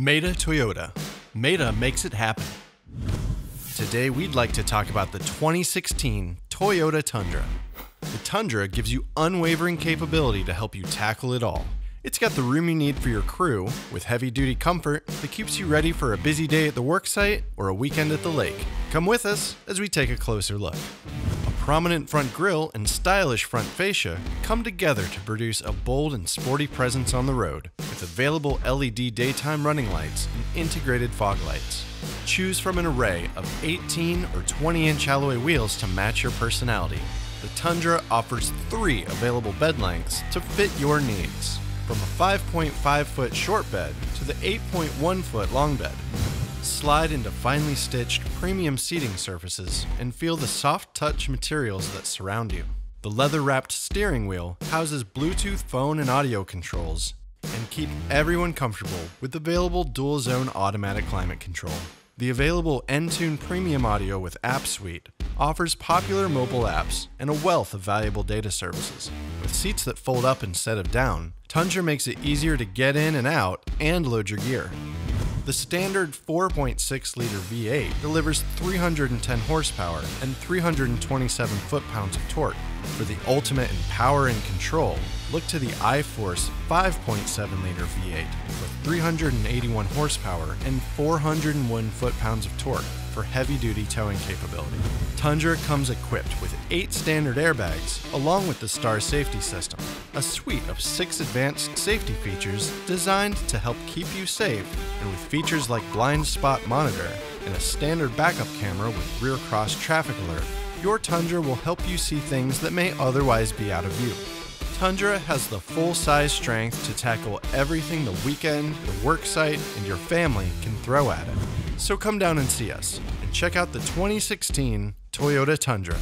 Maita Toyota. Maita makes it happen. Today we'd like to talk about the 2016 Toyota Tundra. The Tundra gives you unwavering capability to help you tackle it all. It's got the room you need for your crew, with heavy-duty comfort that keeps you ready for a busy day at the worksite or a weekend at the lake. Come with us as we take a closer look. A prominent front grille and stylish front fascia come together to produce a bold and sporty presence on the road, with available LED daytime running lights and integrated fog lights. Choose from an array of 18 or 20-inch alloy wheels to match your personality. The Tundra offers 3 available bed lengths to fit your needs, from a 5.5-foot short bed to the 8.1-foot long bed. Slide into finely stitched premium seating surfaces and feel the soft-touch materials that surround you. The leather-wrapped steering wheel houses Bluetooth phone and audio controls and keep everyone comfortable with available dual-zone automatic climate control. The available Entune Premium Audio with App Suite offers popular mobile apps and a wealth of valuable data services. With seats that fold up instead of down, Tundra makes it easier to get in and out and load your gear. The standard 4.6-liter V8 delivers 310 horsepower and 327 foot-pounds of torque. For the ultimate in power and control, look to the iForce 5.7-liter V8 with 381 horsepower and 401 foot-pounds of torque for heavy-duty towing capability. Tundra comes equipped with 8 standard airbags along with the Star Safety System, a suite of 6 advanced safety features designed to help keep you safe, and with features like blind spot monitor and a standard backup camera with rear cross traffic alert, your Tundra will help you see things that may otherwise be out of view. Tundra has the full-size strength to tackle everything the weekend, the worksite, and your family can throw at it. So come down and see us, and check out the 2016 Toyota Tundra.